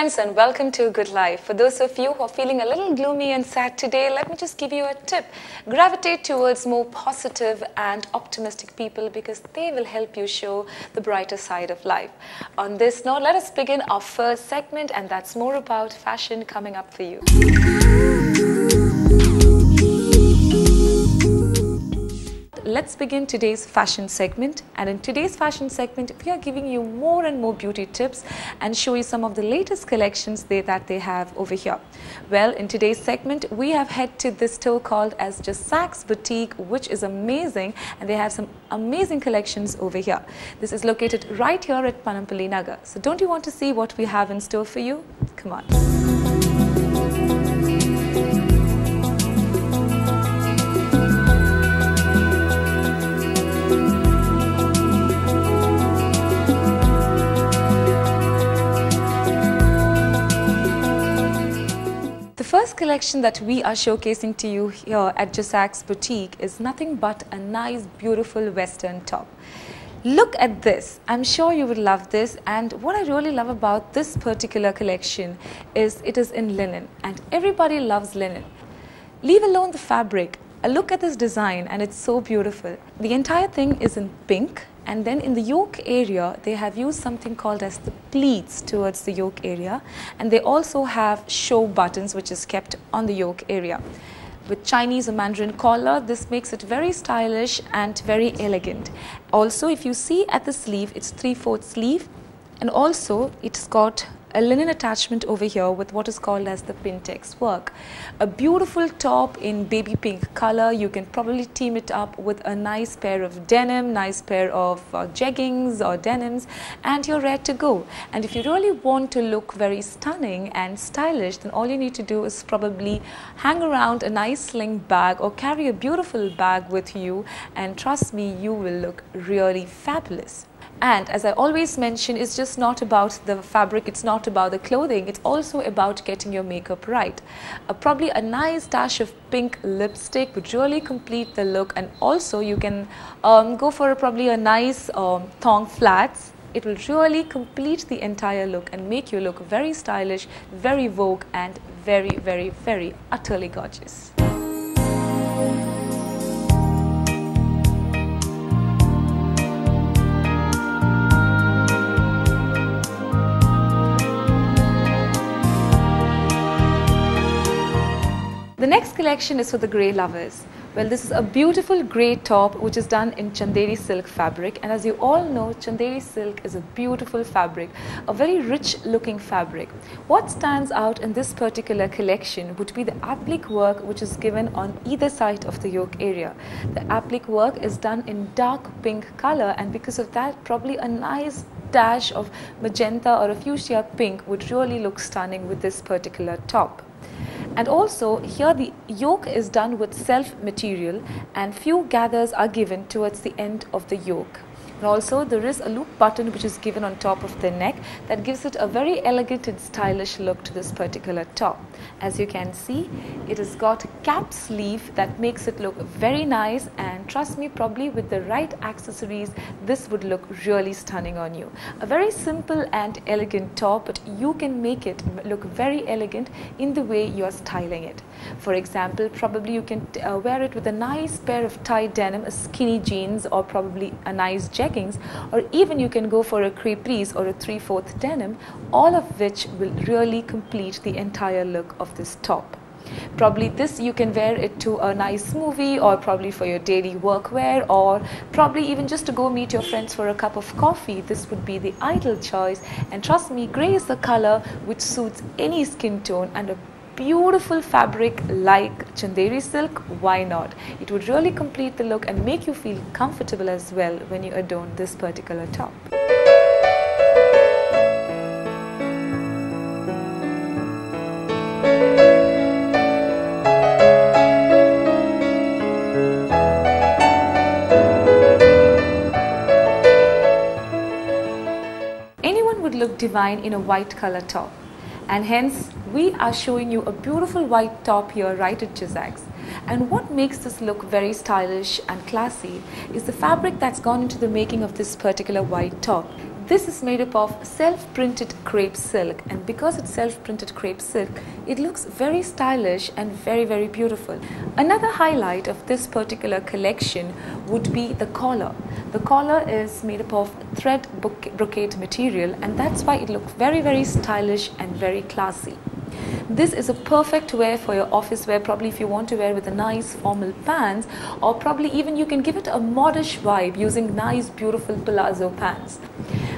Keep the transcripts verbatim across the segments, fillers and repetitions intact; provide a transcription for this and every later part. friends and welcome to Good Life. For those of you who are feeling a little gloomy and sad today, let me just give you a tip. Gravitate towards more positive and optimistic people because they will help you show the brighter side of life. On this note, let us begin our first segment, and that's more about fashion coming up for you. Let's begin today's fashion segment, and in today's fashion segment we are giving you more and more beauty tips and show you some of the latest collections they, that they have over here. Well, in today's segment we have head to this store called as Jus'Sacks boutique, which is amazing, and they have some amazing collections over here. This is located right here at Panampali Nagar. So don't you want to see what we have in store for you? Come on. The first collection that we are showcasing to you here at Jazak's boutique is nothing but a nice, beautiful western top. Look at this. I'm sure you would love this, and what I really love about this particular collection is it is in linen, and everybody loves linen. Leave alone the fabric. A look at this design and it's so beautiful. The entire thing is in pink, and then in the yoke area they have used something called as the pleats towards the yoke area, and they also have show buttons which is kept on the yoke area. With Chinese or Mandarin collar, this makes it very stylish and very elegant. Also, if you see at the sleeve, it's three-fourths sleeve, and also it's got a linen attachment over here with what is called as the Pintex work. A beautiful top in baby pink color. You can probably team it up with a nice pair of denim, nice pair of uh, jeggings or denims, and you're ready to go. And if you really want to look very stunning and stylish, then all you need to do is probably hang around a nice sling bag or carry a beautiful bag with you, and trust me, you will look really fabulous. And as I always mention, it's just not about the fabric, it's not about the clothing, it's also about getting your makeup right. Uh, probably a nice dash of pink lipstick would really complete the look, and also you can um, go for a, probably a nice um, thong flats. It will really complete the entire look and make you look very stylish, very vogue, and very, very, very utterly gorgeous. The next collection is for the grey lovers. Well, this is a beautiful grey top which is done in Chanderi silk fabric, and as you all know, Chanderi silk is a beautiful fabric, a very rich looking fabric. What stands out in this particular collection would be the applique work which is given on either side of the yoke area. The applique work is done in dark pink color, and because of that, probably a nice dash of magenta or a fuchsia pink would really look stunning with this particular top. And also here the yoke is done with self material, and few gathers are given towards the end of the yoke. And also there is a loop button which is given on top of the neck that gives it a very elegant and stylish look to this particular top. As you can see, it has got a cap sleeve that makes it look very nice, and trust me, probably with the right accessories this would look really stunning on you. A very simple and elegant top, but you can make it look very elegant in the way you are styling it. For example, probably you can uh, wear it with a nice pair of tight denim, a skinny jeans, or probably a nice jacket, or even you can go for a creprise or a three-fourth denim, all of which will really complete the entire look of this top. Probably this you can wear it to a nice movie, or probably for your daily workwear, or probably even just to go meet your friends for a cup of coffee. This would be the ideal choice, and trust me, grey is a color which suits any skin tone, and a beautiful fabric like Chanderi silk, why not? It would really complete the look and make you feel comfortable as well when you adorn this particular top. Anyone would look divine in a white color top, and hence we are showing you a beautiful white top here right at Jazak's. And what makes this look very stylish and classy is the fabric that's gone into the making of this particular white top. This is made up of self-printed crepe silk, and because it's self-printed crepe silk, it looks very stylish and very very beautiful. Another highlight of this particular collection would be the collar. The collar is made up of thread brocade material, and that's why it looks very very stylish and very classy. This is a perfect wear for your office wear, probably if you want to wear with a nice formal pants, or probably even you can give it a modish vibe using nice beautiful palazzo pants.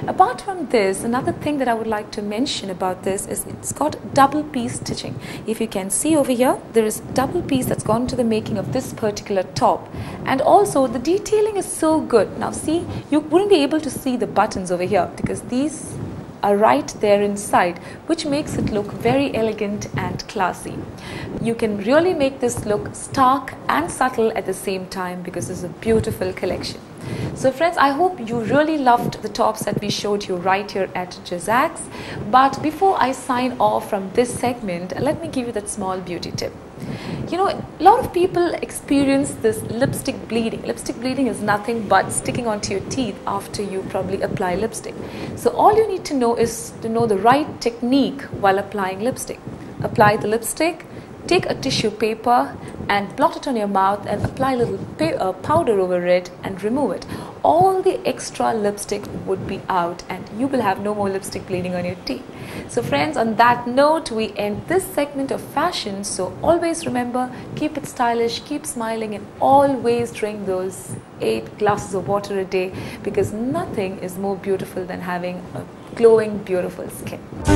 Apart from this, another thing that I would like to mention about this is it's got double piece stitching. If you can see over here, there is double piece that's gone to the making of this particular top, and also the detailing is so good. Now see, you wouldn't be able to see the buttons over here because these are right there inside, which makes it look very elegant and classy. You can really make this look stark and subtle at the same time because it's a beautiful collection. So friends, I hope you really loved the tops that we showed you right here at Jazak's. But before I sign off from this segment, let me give you that small beauty tip. You know, a lot of people experience this lipstick bleeding. Lipstick bleeding is nothing but sticking onto your teeth after you probably apply lipstick. So all you need to know is to know the right technique while applying lipstick. Apply the lipstick, take a tissue paper and blot it on your mouth and apply a little powder over it and remove it. All the extra lipstick would be out and you will have no more lipstick bleeding on your teeth. So friends, on that note, we end this segment of fashion. So always remember, keep it stylish, keep smiling, and always drink those eight glasses of water a day, because nothing is more beautiful than having a glowing, beautiful skin.